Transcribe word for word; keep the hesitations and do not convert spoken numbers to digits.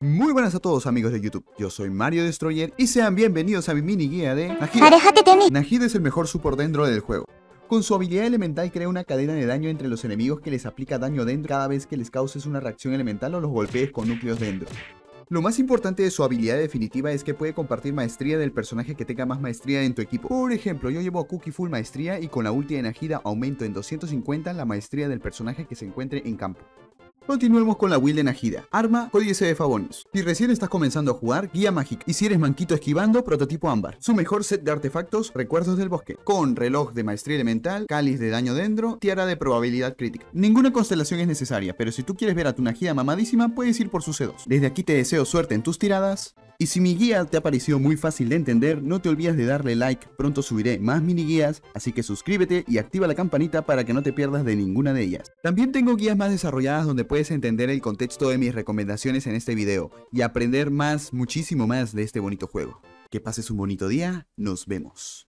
Muy buenas a todos amigos de YouTube, yo soy Mario Destroyer y sean bienvenidos a mi mini guía de Nahida. Nahida es el mejor support dentro del juego. Con su habilidad elemental crea una cadena de daño entre los enemigos que les aplica daño dentro cada vez que les causes una reacción elemental o los golpees con núcleos dentro. Lo más importante de su habilidad definitiva es que puede compartir maestría del personaje que tenga más maestría en tu equipo. Por ejemplo, yo llevo a Kuki full maestría y con la ulti de Nahida aumento en doscientos cincuenta la maestría del personaje que se encuentre en campo. Continuemos con la build de Nahida. Arma, Códice de Favonius. Si recién estás comenzando a jugar, guía mágica. Y si eres manquito esquivando, prototipo ámbar. Su mejor set de artefactos, Recuerdos del Bosque. Con reloj de maestría elemental, cáliz de daño dentro, tiara de probabilidad crítica. Ninguna constelación es necesaria, pero si tú quieres ver a tu Nahida mamadísima, puedes ir por su C dos. Desde aquí te deseo suerte en tus tiradas. Y si mi guía te ha parecido muy fácil de entender, no te olvides de darle like, pronto subiré más mini guías, así que suscríbete y activa la campanita para que no te pierdas de ninguna de ellas. También tengo guías más desarrolladas donde puedes entender el contexto de mis recomendaciones en este video y aprender más, muchísimo más de este bonito juego. Que pases un bonito día, nos vemos.